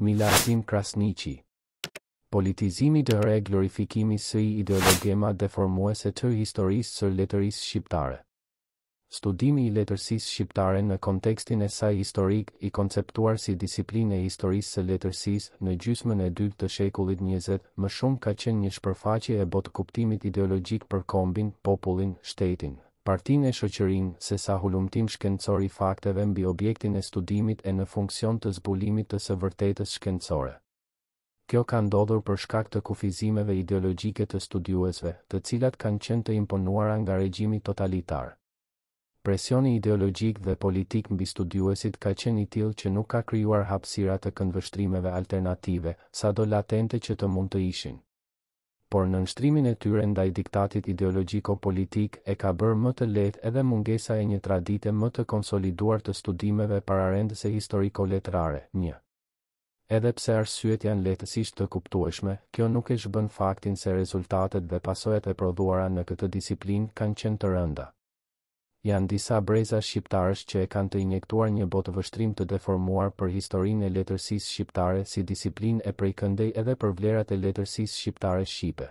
Milazim Krasnici. Politizimi të re e glorifikimi së i ideologema deformuese të historisë së letërisë shqiptare. Studimi I letërsisë shqiptare në kontekstin e saj historik I konceptuar si disiplinë e historisë së letërsisë në gjysmën e dytë të shekullit 20 më shumë ka qenë një shpërfaqje e botkuptimit ideologjik për kombin, popullin, shtetin, partinë e shoqërinë, sesa hulumtim shkencor I fakteve mbi objektin e studimit e në funksion të zbulimit të së vërtetës shkencore. Kjo ka ndodhur për shkak të kufizimeve ideologjike të studiuesve, të cilat kanë qenë të imponuara nga regjimi totalitar. Presioni ideologjik dhe politik mbi studiuesit ka qenë I tillë që nuk ka krijuar hapësira të këndvështrimeve alternative, sado latente që të mund të ishin. Por nënshtrimin e tyre ndaj diktatit ideologjiko-politik e ka bërë më të lehtë edhe mungesa e një tradite më të konsoliduar të studimeve pararendëse historiko-letrare. Edhe pse arsyet janë lehtësisht të kuptueshme, kjo nuk e shbën faktin se rezultatet dhe pasojat e prodhuara në këtë disiplinë kanë qenë të rënda. Janë disa breza shqiptarësh që e kanë të injektuar një botë vështrim të deformuar për historinë e letërsisë shqiptare si disiplinë e prekëndej edhe për vlerat e letërsisë shqiptare shqipe.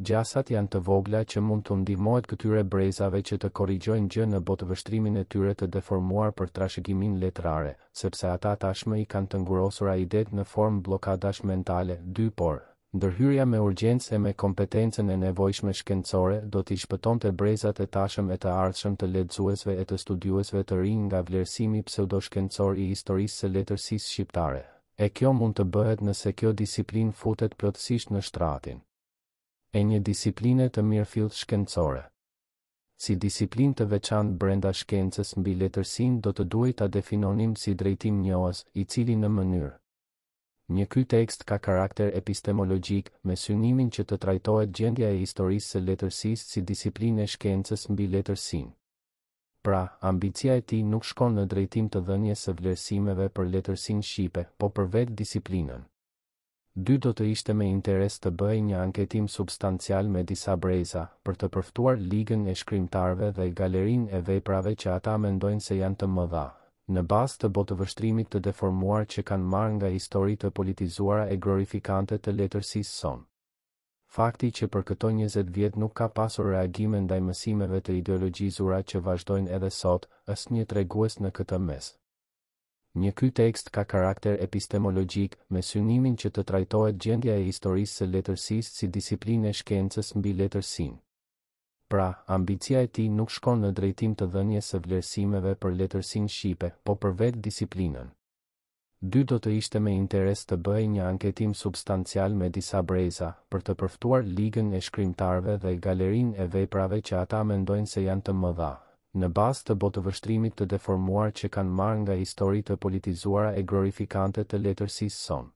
Gjasat janë të vogla që mund të ndihmohet këtyre brezave që të korrigjojnë gjë në botvështrimin e tyre të deformuar për trashëgimin letrare, sepse ata tashmë I kanë të ngurosura idet në formë bllokadash mentale, por ndërhyrja me urgjencë e me kompetencën e nevojshme shkencore do t'i shpëtonte brezat e tashëm e të ardhshëm të lexuesve e të studiuesve të rinj nga vlerësimi pseudoshkencor I historisë së letërsisë shqiptare. E kjo mund të bëhet nëse kjo disiplinë futet plotësisht në shtratin e një disipline të mirëfillt shkencore. Si disiplinë të veçantë brenda shkencës mbi letërsinë do të duhet ta definonim si drejtim njohës, I cili në mënyrë. Ky tekst ka karakter epistemologjik, me synimin që të trajtohet gjendja e historisë së letërsisë si disiplinë e shkencës mbi letërsinë. Pra, ambicia e tij nuk shkon në drejtim të dhënies së vlerësimeve për letërsinë shqipe, po për vetë disiplinën. Dy do të ishte me interes të bëj një anketim substancial me disa breza për të përftuar ligën e shkrimtarve dhe galerinë e veprave që ata mendojnë se janë të mëdha, në bazë të botëvështrimit të deformuar që kanë marrë nga histori të politizuara e glorifikante të letërsisë son. Fakti që për këto 20 vjet nuk ka pasur reagime ndaj mësimeve të ideologjizura që vazhdojnë edhe sot, është një tregues në këtë mes. Ky tekst ka karakter epistemologjik me synimin që të trajtohet gjendja e historisë së letërsisë si disiplinë e shkencës mbi letërsinë. Pra, ambicia e tij nuk shkon në drejtim të dhënies së vlerësimeve për letërsinë shqipe, po për vetë disiplinën. Dy do të ishte me interes të bëj një anketim substancial me disa breza për të përftuar ligën e shkrimtarve dhe galerinë e veprave që ata mendojnë se janë të mëdha. Në bazë të botëvështrimit të deformuar që kanë marrë nga histori të politizuara e glorifikante të letërsisë son.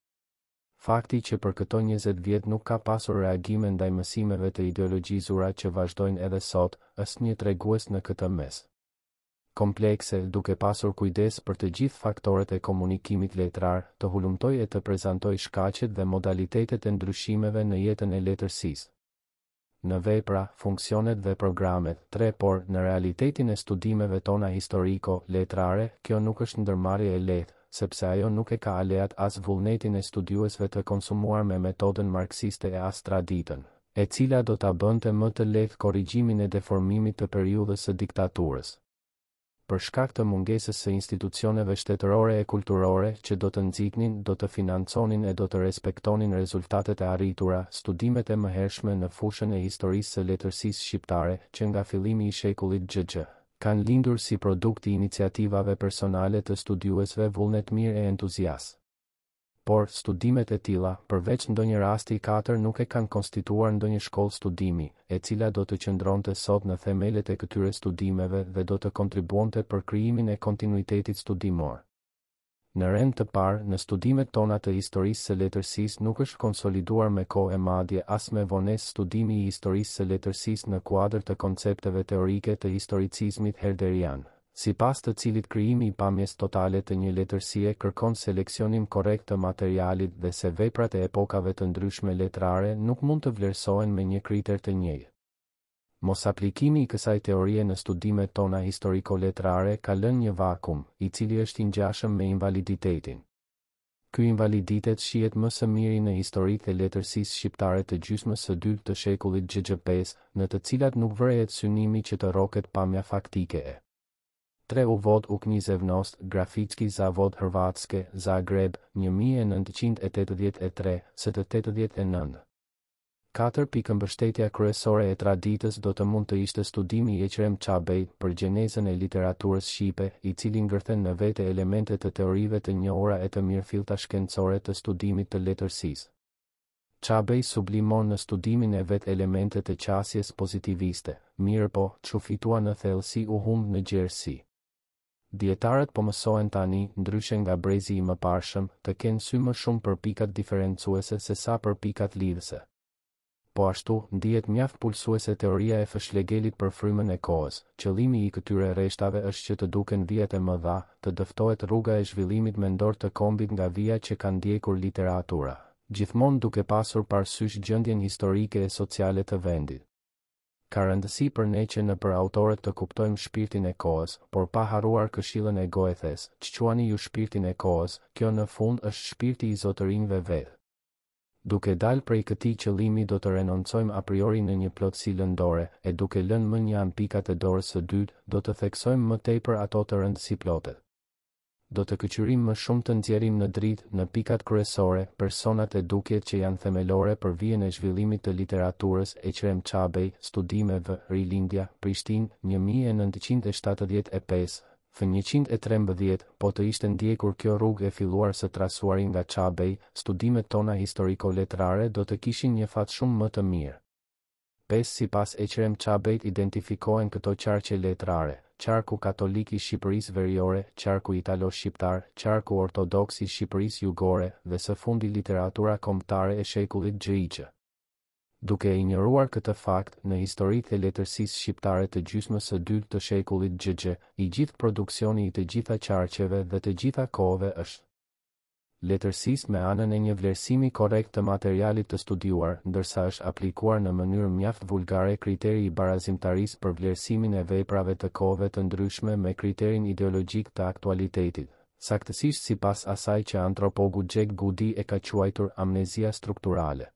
Fakti që për këto 20 vjet nuk ka pasur reagime ndaj mësimeve të ideologjizura që vazhdojnë edhe sot, është një tregues në këtë mes. Komplekse, duke pasur kujdes për të gjithë faktorët e komunikimit letrar, të hulumtoj e të prezantoj shkaqet dhe modalitetet e ndryshimeve në jetën e letërsisë. Në vepra, funksionet dhe programet, por në realitetin e studimeve tona historiko-letrare, kjo nuk është ndërmarrje e lehtë, sepse ajo nuk e ka aleat as vullnetin e studiuesve të konsumuar me metodën marksiste e as traditën, e cila do ta bënte më të lehtë korrigjimin e deformimit të periudhës së diktaturës. Për shkak të mungesës së institucioneve shtetërore e kulturore që do të nxitnin, do të financonin e do të respektonin rezultatet e arritura, studimet e mëhershme në fushën e historisë së letërsisë shqiptare që nga fillimi I shekullit XX kanë lindur si produkt I iniciativave personale të studiuesve vullnetmir e entuziast. Por studimet e tilla, përveç ndonjë rasti I katër, nuk e kanë konstituar ndonjë shkollë studimi, e cila do të qëndronte sot në themelet e këtyre studimeve dhe do të kontribuonte për krijimin e kontinuitetit studimor. Në rend të parë, në studimet tona të historisë së letërsisë nuk është konsoliduar me kohë e madje as me vonesë studimi I historisë së letërsisë në kuadër të koncepteve teorike të historicizmit herderian. Sipas të cilit krijimi I pamjes totale të një letërsie kërkon seleksionim korrekt të materialit dhe se veprat e epokave të ndryshme letrare nuk mund të vlerësohen me një kriter të njëjtë. Mos aplikimi I kësaj teorie në studimet tona historiko-letrare ka lënë një vakum, I cili është i ngjashëm me invaliditetin. Ky invaliditet shihet më së miri në historitë e letërsisë shqiptare të gjysmës së dytë të shekullit XV, në të cilat nuk vërehet synimi që të roket pamja faktike e. Tre u vod u knizevnost, graficki zavod Hrvatske, Zagreb, 1983, së të 89. 4. Pikëmbështetja kryesore e traditës do të mund të ishte studimi Eqrem Çabej për gjenezën e literaturës shqipe, i cili ngërthen në vete elemente të teorive të njohura e të mirëfillta shkencore të studimit të letërsisë. Çabej sublimon në studimin e vet elemente të qasjes pozitiviste, mirëpo çu fitua në thellësi u humb në gjerësi. Dietarët po mësohen tani, ndryshe nga brezi i mëparshëm, të kenë sy më shumë për pikat diferencuese se sa për pikat lidhëse. Po ashtu, ndihet mjaft pulsuese teoria e fëshlegelit për frymën e kohës. Qëllimi i këtyre reshtave është që të duken vijat e mëdha, të dëftohet rruga e zhvillimit mendor të kombit nga vija që ka ndjekur literatura, gjithmonë duke pasur parasysh gjendjen historike e sociale të vendit. Ka rëndësi për ne që në për autorët të kuptojmë shpirtin e kohës, por pa haruar këshillën e Goethes, "Quani ju shpirtin e kohës", kjo në fund është shpirti i zotërinjve vetë. Duke dal prej këtij qëllimi do të renoncojmë a priori në një plotësi lëndore, e duke lënë më njanë pikat e dorës së dytë, do të theksojmë më tepër ato të rëndësi plote. Do të kyçërim më shumë të nxjerrim në dritë në pikat kryesore, personat e dukjet që janë themelore për vijën e zhvillimit të literaturës Eqrem Çabej, studime v. Rilindja, Prishtinë, 1975. F113, po të ishte ndjekur kjo rrugë e filluar së trasuarin nga Çabej, studimet tona historiko-letrare do të kishin një fat shumë më të mirë. 5. Sipas Eqrem Çabejt identifikohen këto qarqe letrare: qarku katolik i Shqipërisë Veriore, qarku italo-shqiptar, qarku ortodoks i Shqipërisë Jugore dhe së fundi literatura kombëtare e shekullit XIX. Duke injoruar këtë fakt, në historitë e letërsisë shqiptare të gjysmës së dytë të shekullit XV, i gjithë produksioni i të gjitha qarqeve dhe të gjitha kohëve është letërsisë me anën e një vlerësimi korrekt të materialit të studiuar, ndërsa është aplikuar në mënyrë mjaft vulgare kriteri i barazimtarisë për vlerësimin e veprave të kohëve të ndryshme me kriterin ideologjik të aktualitetit, saktësisht sipas asaj që antropogu Jack Goody e ka quajtur amnezia strukturale.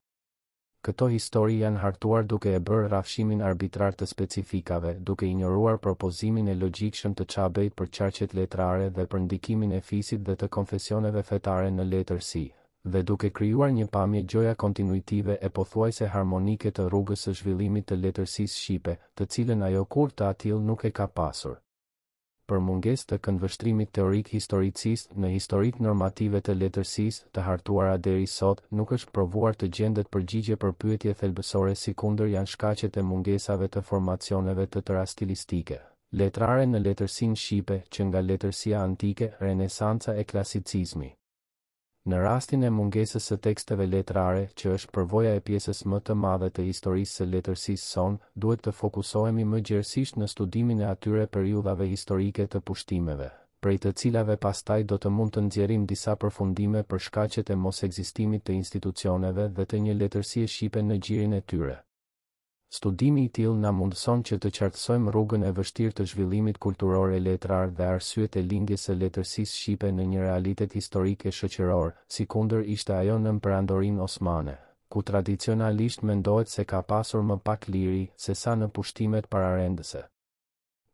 Këto histori janë hartuar duke e bërë rafshimin arbitrar të specifikave, duke injoruar propozimin e logjikshëm të Çabejt për qarqet letrare dhe për ndikimin e fisit dhe të konfesioneve fetare në letërsi, dhe duke krijuar një pamje gjoja kontinuitive e pothuajse harmonike të rrugës së zhvillimit të letërsisë shqipe, të cilën ajo kur të atill nuk e ka pasur. Për mungesë të këndvështrimit teorik historicist në historitë normative të letërsisë të hartuara deri sot, nuk është provuar të gjendet përgjigje për pyetje thelbësore si kundër janë shkaqet e mungesave të formacioneve të tëra stilistike letrare në letërsinë shqipe, që nga letërsia antike, renesanca e klasicizmi. Në rastin e mungesës së teksteve letrare, që është përvoja e pjesës më të madhe të historisë së letërsisë son, duhet të fokusohemi më gjerësisht në studimin e atyre periudhave historike të pushtimeve, prej të cilave pastaj do të mund të nxjerrim disa përfundime për shkaqet e mosekzistimit të institucioneve dhe të një letërsie shqipe në gjirin e tyre. Studimi i tillë na mundson që të qartësojmë rrugën e vështirë të zhvillimit kulturor e letrar dhe arsyet e lindjes së letërsisë shqipe në një realitet historik e shoqëror, sikundër ishte ajo në Perandorinë Osmane, ku tradicionalisht mendohet se ka pasur më pak liri sesa në pushtimet pararendëse.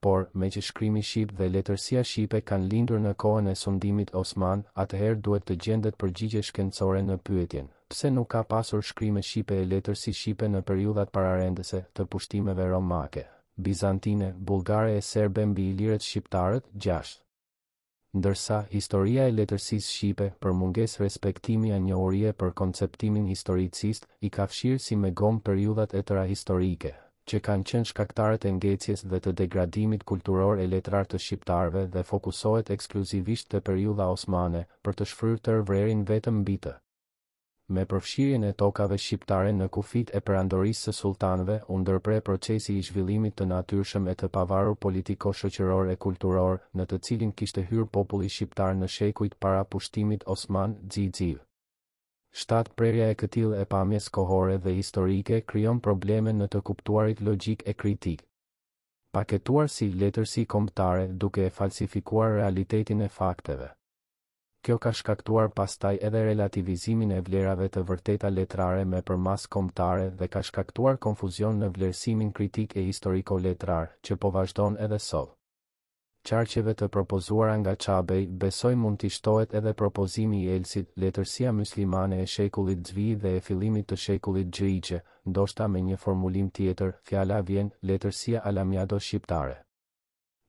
Por, me që shkrimi shqip dhe letërsia shqipe kanë lindur në kohën e sundimit osman, atëherë duhet të gjendet përgjigje shkencore në pyetjen: pse nuk ka pasur shkrime shqipe e letërsi shqipe në periudhat pararendëse të pushtimeve romake, bizantine, bulgare e serbe mbi ilirët shqiptarët? 6. Ndërsa historia e letërsisë shqipe, për mungesë respektimi e njohurie për konceptimin historicist, i ka fshirë si me gomë periudhat e tëra historike, që kanë qenë shkaktarët e ngecjes dhe të degradimit kulturor e letrar të shqiptarve, dhe fokusohet ekskluzivisht te periudha osmane për të shfryrë tërvrerin vetëm mbi të. Me përfshirjen e tokave shqiptare në kufit e perandorisë së sultanëve, u ndërpre procesi i zhvillimit të natyrshëm e të pavarur politiko-shoqëror e kulturor, në të cilin kishte hyrë populli shqiptar në shekujt para pushtimit osman. 7. Prerja e këtillë e pamjes kohore dhe historike krijon probleme në të kuptuarit logjik e kritik. Paketuar si letërsi kombëtare duke e falsifikuar realitetin e fakteve, Kjo ka shkaktuar pastaj edhe relativizimin e vlerave të vërteta letrare me përmas kombëtare dhe ka shkaktuar konfuzion në vlerësimin kritik e historiko-letrar, që po vazhdon edhe sot. Qarqeve të propozuara nga Çabej, besoj mund t'i shtohet edhe propozimi i Elsit, letërsia myslimane e shekullit Zvi dhe e fillimit të shekullit Gjigje, ndoshta me një formulim tjetër, fjala vjen, letërsia alamjado shqiptare.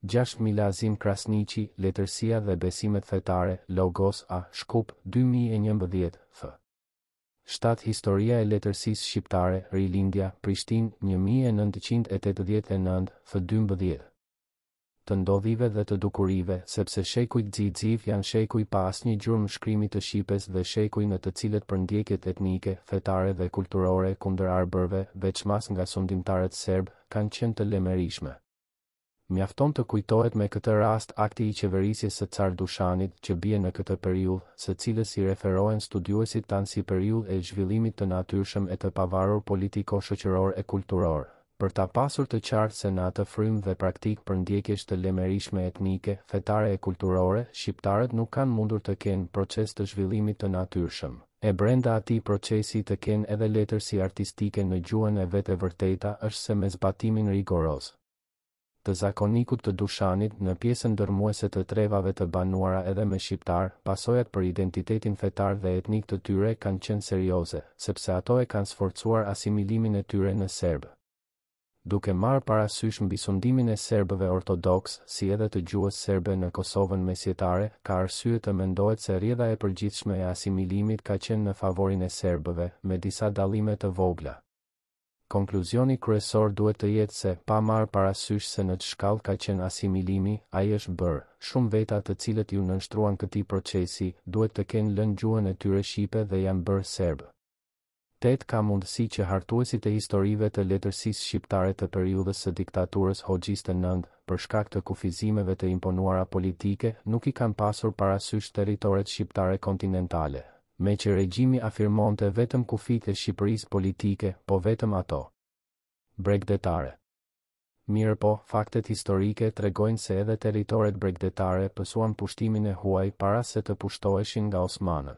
6. Milazim Krasnici, letërsia dhe besimet fetare, Logos A, Shkup, 2011, f. 7. Historia e letërsisë shqiptare, Rilindja, Prishtin, 1989, f. 12. Të ndodhive dhe të dukurive, sepse shekuj Xixiv janë shekuj pa asnjë gjurmë shkrimi të Shqipes dhe shekuj në të cilët përndjekjet etnike, fetare dhe kulturore kundër arbërve, veçmas nga sundimtarët serb, kanë qenë të lemerishme. Mjafton të kujtohet me këtë rast akti i qeverisjes së Car Dushanit që bie në këtë periudhë, së cilës i referohen studiuesit tanë si periudhë e zhvillimit të natyrshëm e të pavarur politiko-shoqëror e kulturor, për ta pasur të qartë se në atë frym dhe praktik për ndjekjes të lemerishme etnike, fetare e kulturore, shqiptarët nuk kanë mundur të kenë proces të zhvillimit të natyrshëm. E brenda ati procesi të kenë edhe letërsi artistike në gjuhën e vetë e vërteta është se me zbatimin rigoros të zakonikut të Dushanit në pjesën dërmuese të trevave të banuara edhe me shqiptar, pasojat për identitetin fetar dhe etnik të tyre kanë qenë serioze, sepse ato e kanë sforcuar asimilimin e tyre në Serbë. Duke marë parasysh mbisundimin e Serbëve ortodoks, si edhe të gjuhës Serbe në Kosovën mesjetare, ka arsye të mendohet se rrjedha e përgjithshme e asimilimit ka qenë në favorin e Serbëve, me disa dallime të vogla. Konkluzioni kryesor duhet të jetë se, pa marë parasysh se në të shkallë ka qenë asimilimi, ai është bërë, shumë veta të cilët ju nënshtruan këtij procesi, duhet të kenë lënë gjuhën e tyre shqipe dhe janë bërë serbë. 8. Ka mundësi që hartuesit e historive të letërsisë shqiptare të periudhës së diktaturës hoxhiste 9, për shkak të kufizimeve të imponuara politike, nuk i kanë pasur parasysh territoret shqiptare kontinentale. Me që regjimi afirmonte vetëm kufit e Shqipërisë politike, po vetëm ato. Bregdetare. Mirë po, faktet historike tregojnë se edhe territoret bregdetare pësuan pushtimin e huaj para se të pushtoheshin nga Osmanët.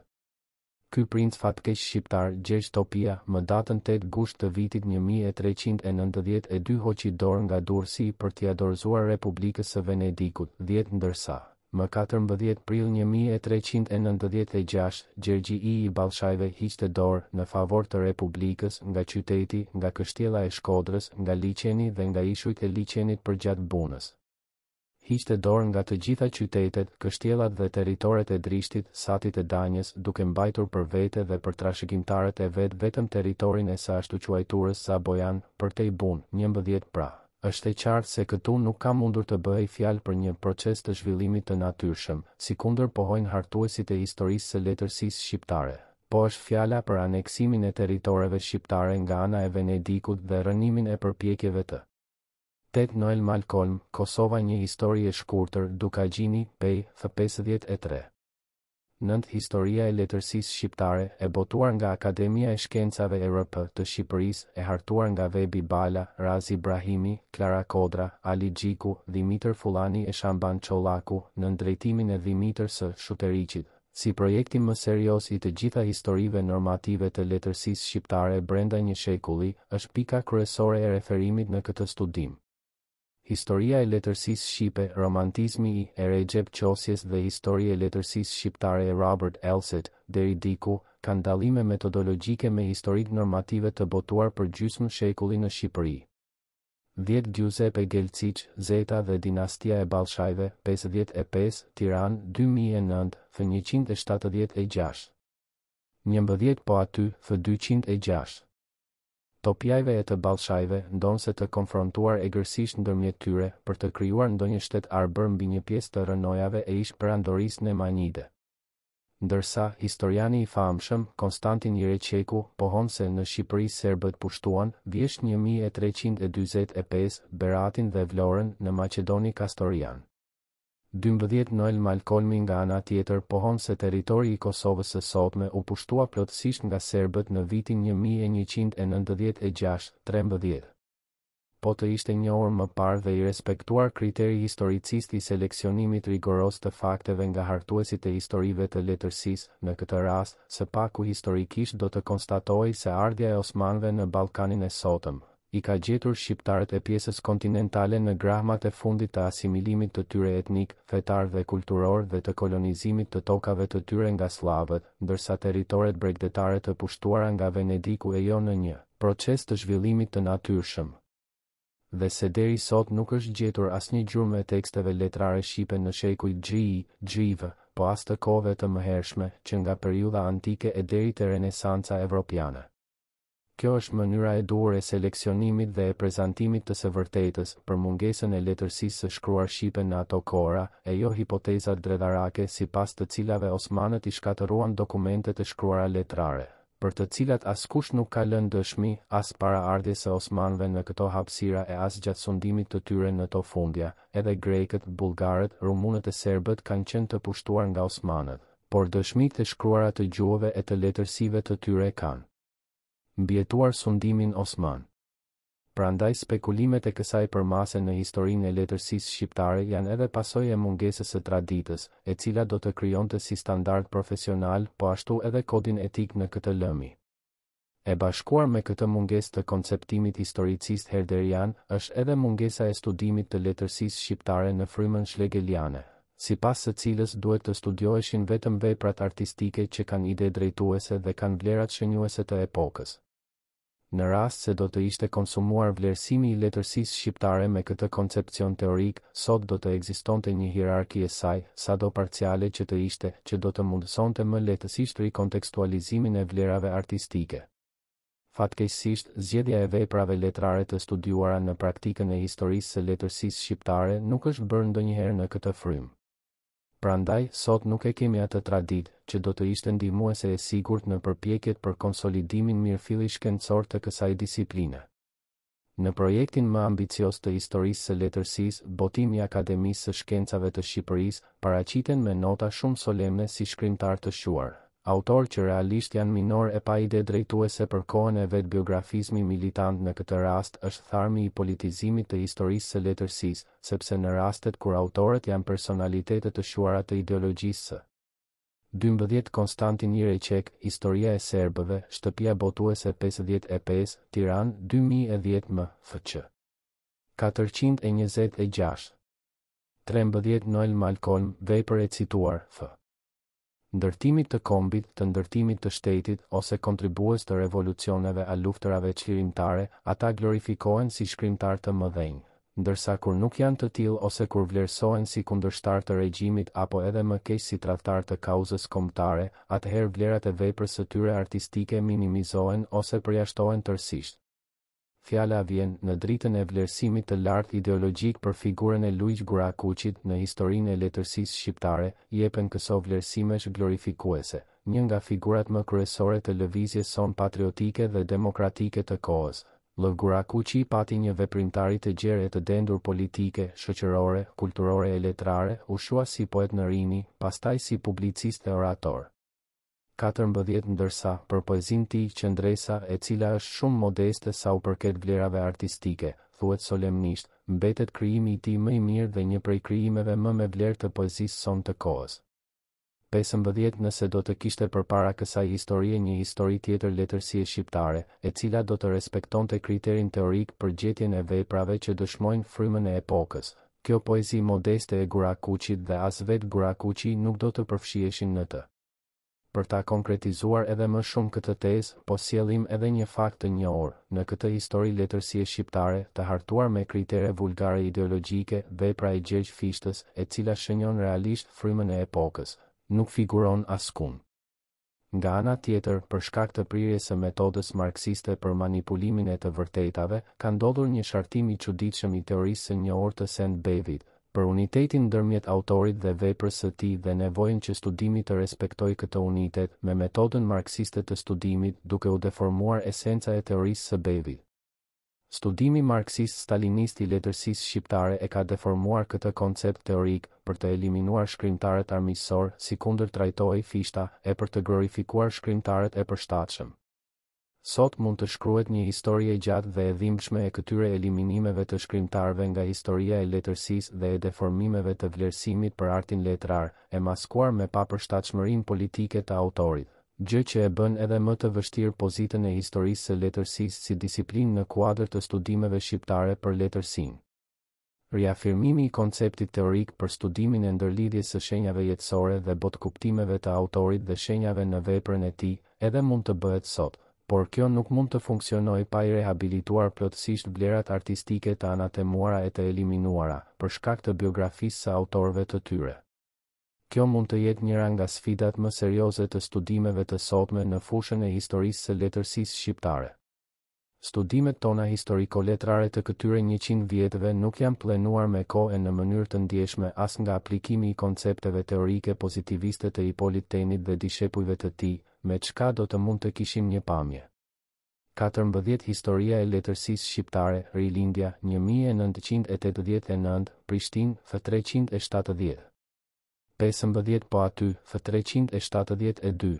Ky princ fatkeq shqiptar Gjergj Topia më datën 8 gusht të vitit 1392 hoqi dorë nga Durrësi për t'i adorzuar Republikës së Venedikut, 10 ndërsa. Më 14 prill 1396, Gjergji I Ballshajve hiqte dorë në favor të Republikës nga qyteti, nga kështjella e Shkodrës, nga liçeni dhe nga ishujt e liçenit përgjatë bunës. Hiqte dorë nga të gjitha qytetet, kështjellat dhe territoret e Drishtit, Satit e Danjes, duke mbajtur për vete dhe për trashëgimtarët e vet vetëm territorin e sa ashtu quajturës sa Bojan, përtej Bun, 11 pra. Është e qartë se këtu nuk ka mundur të bëhej fjalë për një proces të zhvillimit të natyrshëm, sikundër pohojnë hartuesit e historisë së letërsisë shqiptare, po është fjala për aneksimin e territoreve shqiptare nga ana e Venedikut dhe rënimin e përpjekjeve të. 8. Noel Malcolm, Kosova një histori e shkurtër, Dukagjini, pej, f53. 9. Historia e letërsisë shqiptare, e botuar nga Akademia e Shkencave Europë të Shqipërisë, e hartuar nga Vebi Bala, Razi Ibrahimi, Klara Kodra, Ali Giku, Dimitr Fulani e Shamban Çolaku, në ndrejtimin e Dimitr së Shuteriqit, si projekti më serios i të gjitha historive normative të letërsisë shqiptare brenda një shekulli, është pika kryesore e referimit në këtë studim. Historia e letërsisë shqipe, romantizmi i Eqrem Çabejës dhe historia e letërsisë shqiptare e Robert Elsie, deri diku, kanë dallime metodologjike me historitë normative të botuar për gjysmë shekulli në Shqipëri. 10. Giuseppe Gelcic, Zeta dhe dinastia e Ballshajve, 55, Tiran, 2009, f176. 11 po aty, f206. Topjajve e të Ballshajve ndonë se të konfrontuar egërsisht ndërmjet tyre për të krijuar ndonjë shtet arbër mbi një pjesë të rënojave e ish perandorisë nemanjide. Ndërsa, historiani i famshëm, Konstantin Jireçeku, pohon se në Shqipëri serbët pushtuan, vjesh 1345, Beratin dhe Vlorën në Maqedoni Kastorian. 12. Noel Malcolmi nga ana tjetër pohon se territori i Kosovës së sotme u pushtua plotësisht nga serbët në vitin 1196, 13. po të ishte njohur më parë dhe I respektuar kriteri historicist I seleksionimit rigoros të fakteve nga hartuesit e historive të letërsisë, në këtë rast, së paku historikisht do të konstatohej se ardhja e osmanëve në Ballkanin e sotëm, I ka gjetur shqiptarët e pjesës kontinentale në grahmat e fundit të asimilimit të tyre etnik, fetar dhe kulturor dhe të kolonizimit të tokave të tyre nga slavët, ndërsa territoret bregdetare të pushtuara nga Venediku e jo në një proces të zhvillimit të natyrshëm. Dhe se deri sot nuk është gjetur asnjë gjurmë e teksteve letrare shqipe në shekuj Gjiv, po as të kohëve të mëhershme që nga periudha antike e deri te Renesanca evropiane. Kjo është mënyra e duhur e seleksionimit dhe e prezantimit të së vërtetës për mungesën e letërsisë së shkruar shqipe në ato kohëra, e jo hipotezat dredharake sipas të cilave osmanët I shkatërruan dokumentet e shkruara letrare, për të cilat askush nuk ka lënë dëshmi as para ardhjes së osmanëve në këto hapësira e as gjatë sundimit të tyre në to fundja, edhe grekët, bullgarët, rumunët e serbët kanë qenë të pushtuar nga osmanët, por dëshmitë e shkruara të gjuhëve e të letërsive të tyre kanë mbjetuar sundimin osman. Prandaj spekulimet e kësaj përmase në historinë e letërsisë shqiptare janë edhe pasojë e mungesës së traditës, e cila do të krijonte si standard profesional, po ashtu edhe kodin etik në këtë lëmi. E bashkuar me këtë mungesë të konceptimit historicist herderian, është edhe mungesa e studimit të letërsisë shqiptare në frymën shlegeliane, sipas së cilës duhet të studioheshin vetëm veprat artistike që kanë ide drejtuese dhe kanë vlerat shënjuese të epokës. Në rast se do të ishte konsumuar vlerësimi I letërsisë shqiptare me këtë koncepcion teorik, sot do të ekzistonte një hierarki e saj, sado parciale që të ishte, që do të mundësonte më lehtësisht rikontekstualizimin e vlerave artistike. Fatkeqësisht, zgjedhja e veprave letrare të studiuara në praktikën e historisë së letërsisë shqiptare nuk është bërë ndonjëherë në këtë frymë. Prandaj, sot nuk e kemi atë traditë që do të ishte ndihmuese e sigurt në përpjekjet për konsolidimin mirëfilli shkencor të kësaj disipline. Në projektin më ambicios të historisë së letërsisë, botimi I Akademisë së Shkencave të Shqipërisë paraqiten me nota shumë solemne si shkrimtar të shuar, autor që realisht janë minor e pa ide drejtuese për kohën e vetë biografizmi militant në këtë rast është tharmi I politizimit të historisë së letërsisë, sepse në rastet kur autorët janë personalitetet të shuara të ideologjisë. 12 Konstantin Jireçek, Historia e Serbëve, Shtëpia Botuese 55, Tiran 2010 m.f.q. 426. 13 Noel Malcolm, Vepër e cituar, f. Ndërtimit të kombit, të ndërtimit të shtetit, ose kontribues të revolucioneve a luftërave qërimtare, ata glorifikohen si shkrimtar të mëdhenj, ndërsa kur nuk janë të tillë ose kur vlerësohen si kundërshtar të regjimit apo edhe më keq si tradhtar të kauzës kombëtare, atëherë vlerat e veprës së tyre artistike minimizohen ose përjashtohen tërësisht. Fjala vjen në dritën e vlerësimit të lartë ideologjik për figurën e Luigj Gurakuçit në historinë e letërsisë shqiptare, jepen këso vlerësimesh glorifikuese, një nga figurat më kryesore të lëvizjes son patriotike dhe demokratike të kohës. L. Gurakuqi pati një veprimtari të gjerë e të dendur politike, shoqërore, kulturore e letrare, u shua si poet në Rini, pastaj si publicist dhe orator. 14 ndërsa, për poezin ti Qëndresa, e cila është shumë modeste sa u përket vlerave artistike, thuhet solemnisht, mbetet krijimi I tij më I mirë dhe një prej krijimeve më me vlerë të poezisë sonë të kohës. 15 nëse do të kishte përpara kësaj historie një histori tjetër letërsie shqiptare, e cila do të respektonte kriterin teorik për gjetjen e veprave që dëshmojnë frymën e epokës. Kjo poezi modeste e Gurakuqit dhe as vet Gurakuqi nuk do të përfshiheshin në të. Për ta konkretizuar edhe më shumë këtë tezë, po sjellim edhe një fakt të njohur, në këtë histori letërsie shqiptare të hartuar me kritere vulgare ideologjike, vepra e Gjergj Fishtës, e cila shënjon realisht frymën e epokës, nuk figuron askund. Nga ana tjetër, për shkak të prirjes së metodës marksiste për manipulimin e të vërtetave, ka ndodhur një shartim I çuditshëm I teorisë së njohur të Saint-Bevit, për unitetin ndërmjet autorit dhe veprës së tij dhe nevojën që studimi të respektojë këtë unitet me metodën marksiste të studimit duke u deformuar esenca e teorisë së Bevit. Studimi marksist-stalinist I letërsisë shqiptare e ka deformuar këtë koncept teorik për të eliminuar shkrimtarët armiqësor, sikundër trajtohej Fishta, e për të glorifikuar shkrimtarët e përshtatshëm. Sot mund të shkruhet një historie gjatë dhe e dhimbshme e këtyre eliminimeve të shkrimtarëve nga historia e letërsisë dhe e deformimeve të vlerësimit për artin letrar, e maskuar me papërshtatshmërinë politike të autorit, gjë që e bën edhe më të vështirë pozitën e historisë së letërsisë si disiplinë në kuadër të studimeve shqiptare për letërsinë. Riafirmimi I konceptit teorik për studimin e ndërlidhjes së shenjave jetësore dhe botkuptimeve të autorit dhe shenjave në veprën e tij, edhe mund të bëhet sot, por kjo nuk mund të funksionojë pa I rehabilituar plotësisht vlerat artistike të anatemuara e të eliminuara, për shkak të biografisë së autorëve të tyre. Kjo mund të jetë njëra nga sfidat më serioze të studimeve të sotme në fushën e historisë së letërsisë shqiptare. Studimet tona historiko-letrare të këtyre 100 vjetëve nuk janë plenuar me kohë në mënyrë të ndjeshme as nga aplikimi I koncepteve teorike pozitiviste të Hipolit Teinit dhe dishepujve të tij, me çka do të mund të kishim një pamje. 14 Historia e letërsisë shqiptare, Rilindja, 1989, Prishtinë, f370. 15 po aty, f372.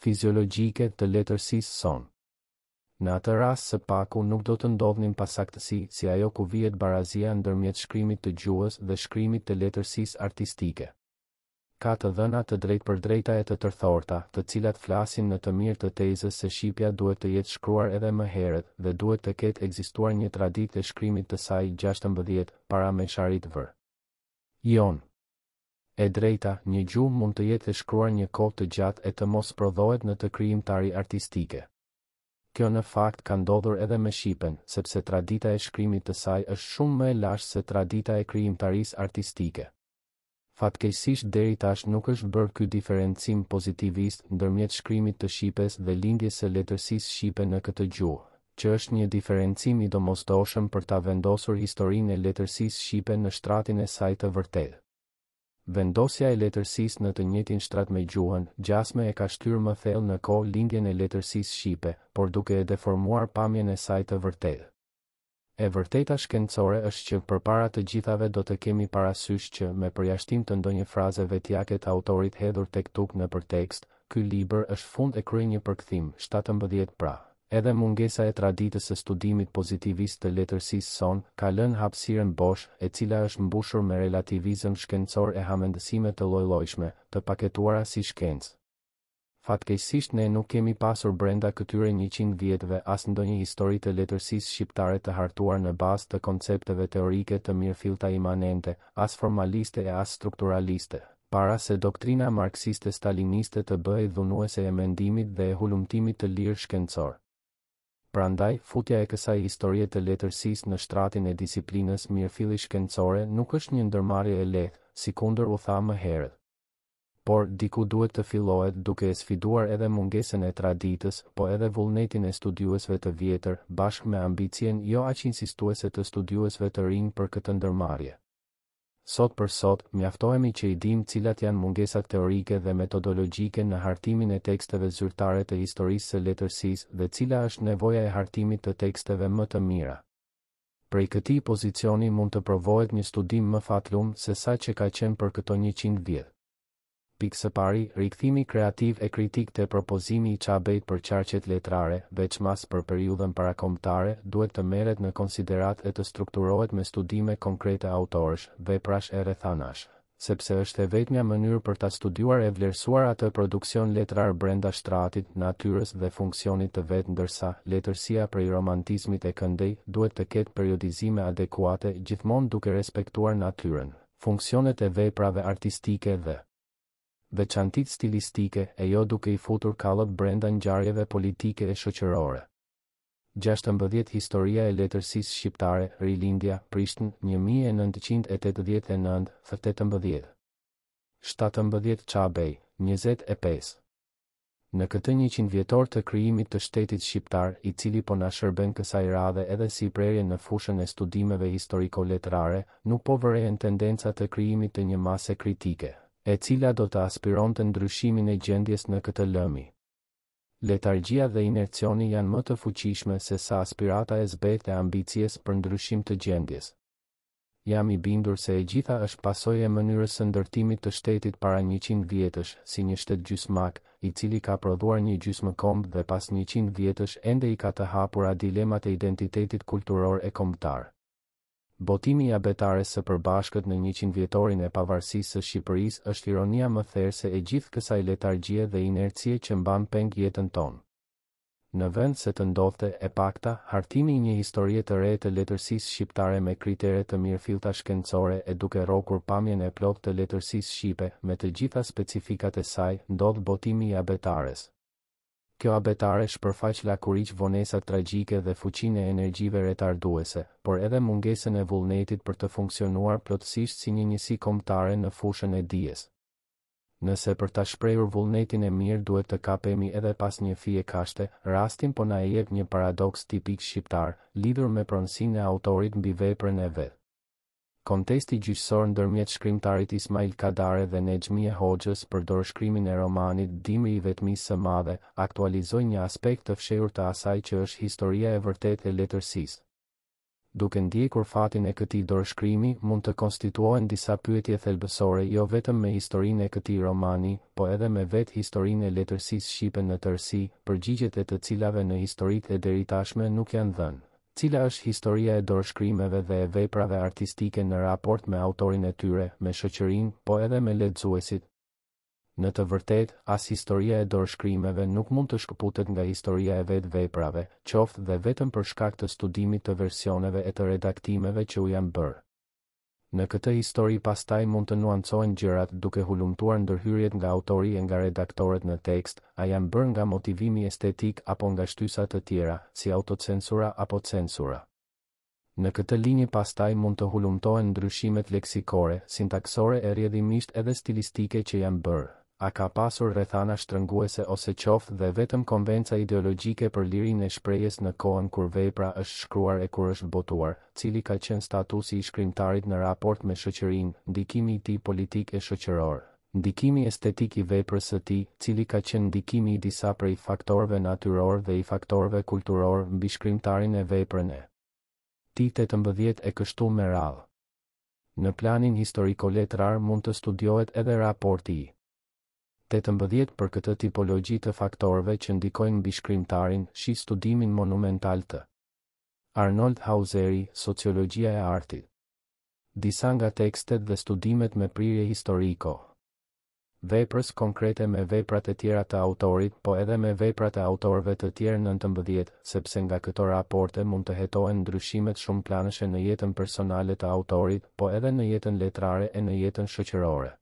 Fiziologjike të letërsisë son. Në atë rast së paku nuk do të ndodhnin pasaktësi si ajo ku vihet barazia ndërmjet shkrimit të gjuhës dhe shkrimit të letërsisë artistike. Ka të dhëna të drejtpërdrejta e të tërthorta, të cilat flasin në të mirë të tezës se shqipja duhet të jetë shkruar edhe më herët dhe duhet të ketë ekzistuar një traditë e shkrimit të saj 16 para mesharit vër. Jon. E drejta, një gjuhë mund të jetë e shkruar një kohë të gjatë e të mos prodhohet në të krijimtari artistike. Kjo në fakt ka ndodhur edhe me shqipen, sepse tradita e shkrimit të saj është shumë më e lashtë se tradita e krijimtarisë artistike. Fatkeqësisht deri tash nuk është bërë ky diferencim pozitivist ndërmjet shkrimit të shqipes dhe lindjes së letërsisë shqipe në këtë gjuhë, që është një diferencim I domosdoshëm për ta vendosur historinë e letërsisë shqipe në shtratin e saj të vërtetë. Vendosja e letërsisë në të njëjtin shtrat me gjuhën, gjasme e ka shtyrë më thellë në kohë lindjen e letërsisë shqipe, por duke e deformuar pamjen e saj të vërtetë. E vërteta shkencore është që përpara të gjithave do të kemi parasysh që me përjashtim të ndonjë fraze vetjake të autorit hedhur tek tuk në përtekst, ky libër është fund e kryej një përkthim, 17 pra. Edhe mungesa e traditës së studimit pozitivist të letërsisë son ka lënë hapësirën bosh, e cila është mbushur me relativizëm shkencor e hamendësime të lloj-llojshme, të paketuara si shkencë. Fatkeqësisht ne nuk kemi pasur brenda këtyre 100 vjetëve as ndonjë histori të letërsisë shqiptare të hartuar në bazë të koncepteve teorike të mirëfillta imanente, as formaliste e as strukturaliste, para se doktrina marksiste-staliniste të bëhej dhunuese e mendimit dhe e hulumtimit të lirë shkencor. Prandaj, futja e kësaj historie të letërsisë në shtratin e disiplinës mirëfilli shkencore nuk është një ndërmarrje e lehtë, sikundër u tha më herët. Por, diku duhet të fillohet duke e sfiduar edhe mungesën e traditës, po edhe vullnetin e studiuesve të vjetër, bashkë me ambicien jo aq insistuese të studiuesve të rinj për këtë ndërmarrje. Sot për sot, mjaftohemi që I dim cilat janë mungesat teorike dhe metodologjike në hartimin e teksteve zyrtare të historisë së letërsisë dhe cila është nevoja e hartimit të teksteve më të mira. Prej këtij pozicioni mund të provohet një studim më fatlum se sa që ka qenë për këto 100 vjet. Pikë së pari, rikthimi kreativ e kritik të propozimi I Çabejt për qarqet letrare, veçmas për periudhën parakombëtare, duhet të merret në konsiderat e të strukturohet me studime konkrete autorësh, veprash e rrethanash, sepse është e vetmja mënyrë për ta studiuar e vlerësuar atë produksion letrar brenda shtratit, natyrës dhe funksionit të vetë ndërsa, letërsia prej romantizmit e këndej duhet të ketë periodizime adekuate gjithmonë duke respektuar natyrën, funksionet e veprave artistike dhe veçantit stilistike e jo duke I futur kallëp brenda ngjarjeve politike e shoqërore. 16 Historia e letërsisë shqiptare, Rilindja, Prishtinë, 1989, f18. 17 Çabej, 25. Në këtë 100 vjetor të krijimit të shtetit shqiptar, I cili po na shërben kësaj radhe edhe si prerje në fushën e studimeve historiko-letrare, nuk po vërejën tendenca të krijimit të një mase kritike, e cila do të aspiron të ndryshimin e gjendjes në këtë lëmi. Letargjia dhe inercioni janë më të fuqishme se sa aspirata e zbehtë e ambicies për ndryshim të gjendjes. Jam I bindur se e gjitha është pasojë e mënyrës së ndërtimit të shtetit para 100 vjetësh, si një shtet gjysmak, i cili ka prodhuar një gjysmë komb dhe pas 100 vjetësh ende i ka të hapura dilemat e identitetit kulturor e kombëtar. Botimi i abetares së përbashkët në 100 vjetorin e pavarësisë së Shqipërisë është ironia më therëse e gjithë kësaj letargjie dhe inercie që mban peng jetën tonë. Në vend se të ndodhte e pakta, hartimi i një historie të re të letërsisë shqiptare me kritere të mirëfillta shkencore e duke rrokur pamjen e plotë të letërsisë shqipe me të gjitha specifikat e saj, ndodh botimi i abetares. Kjo abetare shpërfaq lakuriç vonesat tragjike dhe fuqinë e energjive retarduese, por edhe mungesën e vullnetit për të funksionuar plotësisht si një njësi kombëtare në fushën e dijes. Nëse për ta shprehur vullnetin e mirë duhet të kapemi edhe pas një fije kashte, rastin po na e jep një paradoks tipik shqiptar, lidhur me pronësinë e autorit mbi veprën e vet. Kontesti gjyqësor ndërmjet shkrimtarit Ismail Kadare dhe Nexhmi Hoxhës për dorëshkrimin e romanit Dimi i vetmisë së madhe, aktualizoi një aspekt të fshehur të asaj që është historia e vërtetë e letërsisë. Duke ndjekur fatin e këtij dorëshkrimi, mund të konstituohen disa pyetje thelbësore jo vetëm me historinë e këtij romani, po edhe me vetë historinë e letërsisë shqipe në tërësi, përgjigjet e të cilave në historitë e deritashme nuk janë dhënë. Cila është historia e dorëshkrimeve dhe e veprave artistike në raport me autorin e tyre, me shoqërinë, po edhe me lexuesit? Në të vërtetë, as historia e dorëshkrimeve nuk mund të shkëputet nga historia e vetë veprave, qoftë dhe vetëm për shkak të studimit të versioneve e të redaktimeve që u janë bërë. Në këtë histori pastaj mund të nuancohen gjërat duke hulumtuar ndërhyrjet nga autori e nga redaktorët në tekst, a janë bërë nga motivimi estetik apo nga shtysa të tjera, si autocensura apo censura. Në këtë linjë pastaj mund të hulumtohen ndryshimet leksikore, sintaksore e rrjedhimisht edhe stilistike që janë bërë. A ka pasur rrethana shtrënguese ose qoftë dhe vetëm konvenca ideologjike për lirinë e shprehjes në kohën kur vepra është shkruar e kur është botuar, cili ka qenë statusi i shkrimtarit në raport me shoqërinë, ndikimi i tij politik e shoqëror, ndikimi estetik i veprës së tij, cili ka qenë ndikimi i disa prej faktorëve natyror dhe i faktorëve kulturor mbi shkrimtarin e veprën e tij 18 e kështu me radhë. Në planin historiko-letrar mund të studiohet edhe raporti i 18 për këtë tipologji të faktorëve që ndikojnë mbi shkrimtarin, shi studimin monumental të Arnold Hauseri, Sociologjia e Artit. Disa nga tekstet dhe studimet me prirje historiko. Veprës konkrete me veprat e tjera të autorit, po edhe me veprat e autorëve të tjerë 19, sepse nga këto raporte mund të hetohen ndryshimet shumë planëshe në jetën personale të autorit, po edhe në jetën letrare e në jetën shoqërore.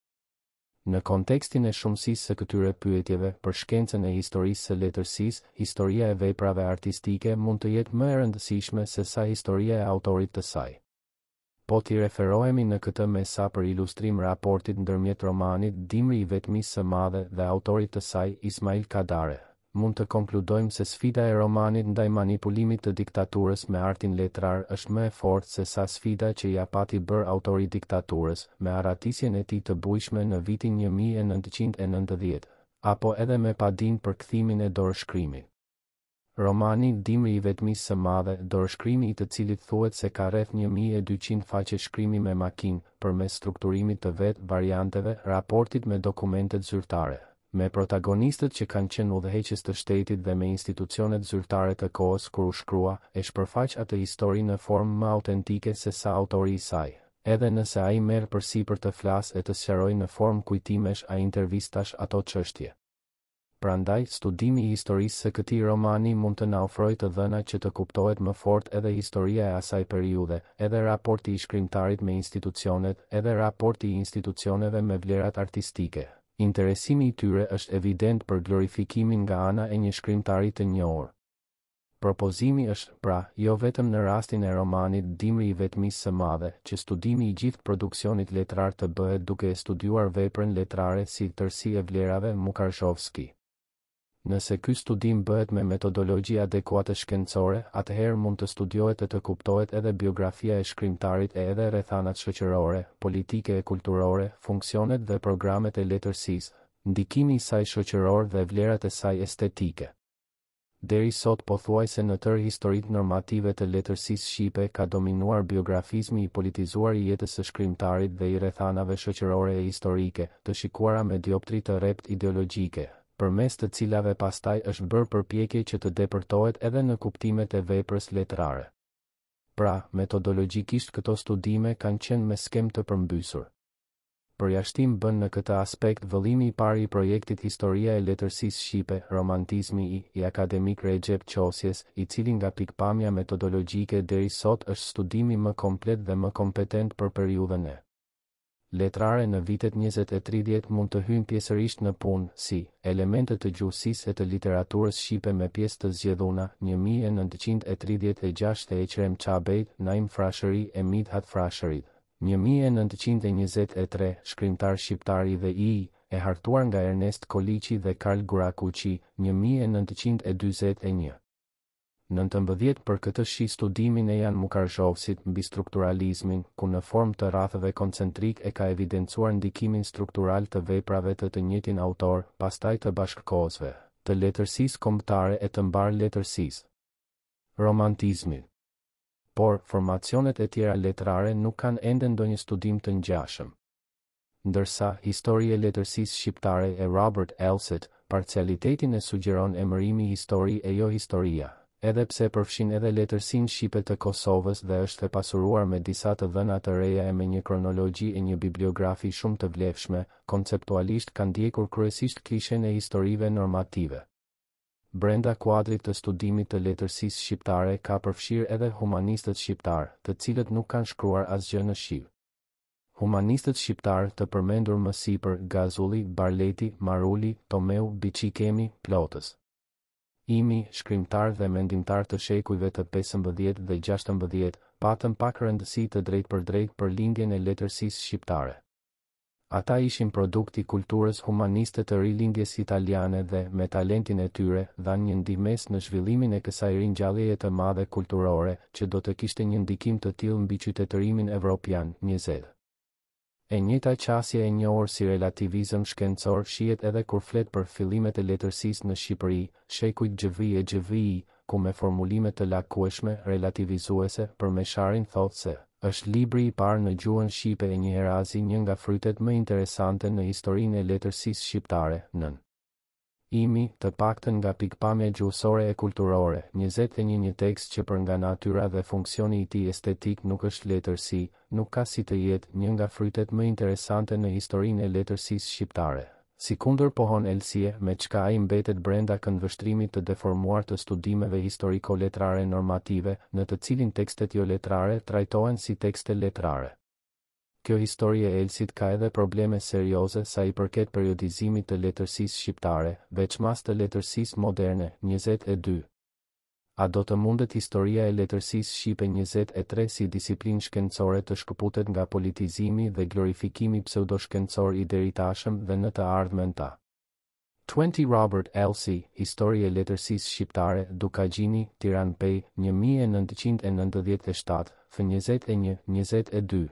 Në kontekstin e shumësisë së këtyre pyetjeve për shkencën e historisë së letërsisë, historia e veprave artistike mund të jetë më e rëndësishme se sa historia e autorit të saj. Po t'i referohemi në këtë mesa për ilustrim raportit ndërmjet romanit Dimri i vetmisë së madhe dhe autorit të saj Ismail Kadare, mund të konkludojmë se sfida e romanit ndaj manipulimit të diktaturës me artin letrar është më e fortë se sa sfida që ja pati bërë autori diktaturës me arratisjen e tij të bujshme në vitin 1990, apo edhe me padinë për kthimin e dorëshkrimit. Romani Dimri i vetmisë së madhe, dorëshkrimi i të cilit thuhet se ka rreth 1200 faqe shkrimi me makinë, përmes strukturimit të vet, varianteve, raportit me dokumentet zyrtare, me protagonistët që kanë qenë udhëheqës të shtetit dhe me institucionet zyrtare të kohës kur u shkrua, e shpërfaq atë histori në formë më autentike se sa autori i saj. Edhe nëse ai merr përsipër të flasë e të sqaroj në formë kujtimesh a intervistash ato çështje. Prandaj, studimi i historisë së këtij romani mund të na ofrojë të dhëna që të kuptohet më fort edhe historia e asaj periudhe, edhe raporti i shkrimtarit me institucionet, edhe raporti i institucioneve me vlerat artistike. Interesimi i tyre është evident për glorifikimin nga ana e një shkrimtari të njohur. Propozimi është, pra, jo vetëm në rastin e romanit Dimri i vetmisë së madhe, që studimi i gjithë produksionit letrar të bëhet duke e studiuar veprën letrare si tërësi e vlerave Mukarshovski. Nëse ky studim bëhet me metodologji adekuate shkencore, atëherë mund të studiohet e të kuptohet edhe biografia e shkrimtarit e edhe rrethanat shoqërore, politike e kulturore, funksionet dhe programet e letërsisë, ndikimi i saj shoqëror dhe vlerat e saj estetike. Deri sot pothuajse në tërë historitë normative të letërsisë shqipe ka dominuar biografizmi i politizuar i jetës së shkrimtarit dhe i rrethanave shoqërore e historike, të shikuara me dioptri të rrept ideologjike, përmes të cilave pastaj është bërë përpjekje që të depërtohet edhe në kuptimet e veprës letrare. Pra, metodologjikisht këto studime kanë qenë me skem të përmbysur. Përjashtim bën në këtë aspekt vëllimi I parë I projektit Historia e Letërsisë Shqipe, Romantizmi I akademik Rexhep Qosjes, I cili nga pikpamja metodologjike deri sot është studimi më komplet dhe më kompetent për periudhën e letrare në vitet 20-30 mund të hyjnë pjesërisht në punë, si elemente të gjuhësisë e të literaturës shqipe me pjesë të zgjedhura 1936 e Eqrem Çabej, Naim Frasheri e Midhat Frasheri. 1923, shkrimtar shqiptari dhe I, e hartuar nga Ernest Kolici dhe Karl Gurakuqi, 1941. 19 për këtë shi studimin e janë Mukarshovsit mbi strukturalizmin, ku në form të rathëve koncentrik e ka evidencuar ndikimin struktural të veprave të njëjtin autor, pastaj të bashkëkohësve, të letërsisë kombëtare e të mbar letërsisë. Romantizmi. Por, formacionet e tjera letrare nuk kanë ende ndonjë studim të ngjashëm. Ndërsa, Historia e Letërsisë Shqiptare e Robert Elsie, parcialitetin e sugjeron emërimi histori e jo historia, edhe pse përfshin edhe letërsinë shqipe të Kosovës dhe është e pasuruar me disa të dhëna të reja e me një kronologji e një bibliografi shumë të vlefshme, konceptualisht kanë ndjekur kryesisht klishen e historive normative. Brenda kuadrit të studimit të letërsisë shqiptare ka përfshirë edhe humanistët shqiptar, të cilët nuk kanë shkruar asgjë në shqip. Humanistët shqiptar të përmendur më sipër Gazuli, Barleti, Maruli, Tomeu, Biçikemi, Plotës. Imi, shkrimtar dhe mendimtar të shekujve të 15 dhe 16, patën pak rëndësi të drejtpërdrejt për lindjen e letërsisë shqiptare. Ata ishin produkti kulturës humaniste të rilindjes italiane dhe, me talentin e tyre, dhanë një ndihmes në zhvillimin e kësaj ringjalljeje të madhe kulturore, që do të kishte një ndikim të tillë mbi qytetërimin evropian, 20. E njëjta qasje e njohur si relativizëm shkencor shihet edhe kur flet për fillimet e letërsisë në Shqipëri, shekuj Gjvi, ku me formulime të lakueshme, relativizuese, për mesharin thotë se është libri I parë në gjuhën shqipe e një herazi një nga frytet më interesante në historinë e letërsisë shqiptare, nën. Imi, të paktën nga pikpamja gjuhësore e kulturore, 21 një tekst që për nga natyra dhe funksioni I tij estetik nuk është letërsi, nuk ka si të jetë një nga frytet më interesante në historinë e letërsisë shqiptare. Sikundër pohon Elsie, me çka ai mbetet brenda këndvështrimit të deformuar të studimeve historiko-letrare normative, në të cilin tekstet jo letrare trajtohen si tekste letrare. Kjo historie e Elsit ka edhe probleme serioze sa I përket periodizimit të letërsisë shqiptare, veçmas të letërsisë moderne, 22. A do të mundet historia e letërsisë shqipe 23 si disiplinë shkencore të shkëputet nga politizimi dhe glorifikimi pseudoshkencor I deritashëm dhe në të ardhmen ta? 20 Robert Elsie, Historia e Letërsisë Shqiptare, Dukagjini, Tiran Pej, 1997, f21, 22.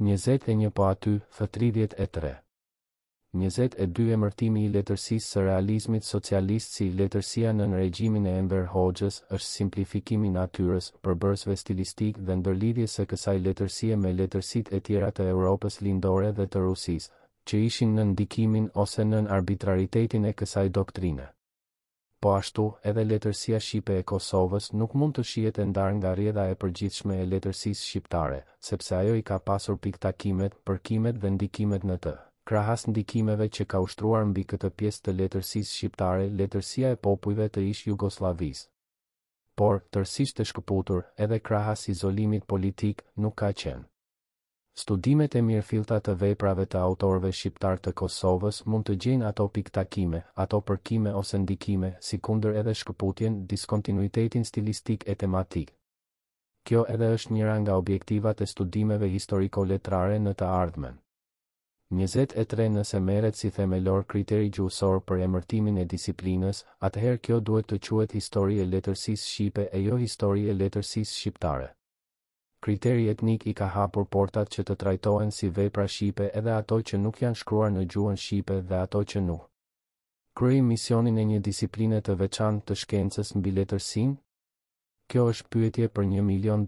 21 po aty, f33. 22 emërtimi I letërsisë së realizmit socialist si letërsia nën regjimin e Enver Hoxhës është simplifikimi I natyrës, përbërësve stilistik dhe ndërlidhjes së kësaj letërsie me letërsitë e tjera të Europës lindore dhe të Rusisë, që ishin nën ndikimin ose nën arbitraritetin e kësaj doktrine. Po ashtu, edhe letërsia shqipe e Kosovës nuk mund të shihet e ndarë nga rrjedha e përgjithshme e letërsisë shqiptare, sepse ajo I ka pasur piktakimet, përkimet dhe ndikimet në të. Krahas ndikimeve që ka ushtruar mbi këtë pjesë të letërsisë shqiptare, letërsia e popujve të ish Jugoslavisë. Por, tërësisht e shkëputur, edhe krahas izolimit politik nuk ka qenë. Studimet e mirëfillta të veprave të autorëve shqiptar të Kosovës mund të gjejnë ato piktakime, ato përkime ose ndikime, sikundër edhe shkëputjen, diskontinuitetin stilistik e tematik. Kjo edhe është njëra nga objektivat e studimeve historiko-letrare në të ardhmen. 23 nëse meret si themelor kriteri gjuhësor për emërtimin e disiplinës, atëherë kjo duhet të quhet histori e letërsisë shqipe e jo histori e letërsisë shqiptare. Kriteri etnik I ka hapur portat që të trajtohen si vepra shqipe edhe ato që nuk janë shkruar në gjuhën shqipe dhe ato që nuk. Kryej misionin e një disipline të veçantë të shkencës mbi letërsinë? Kjo është pyetje për $1 milion.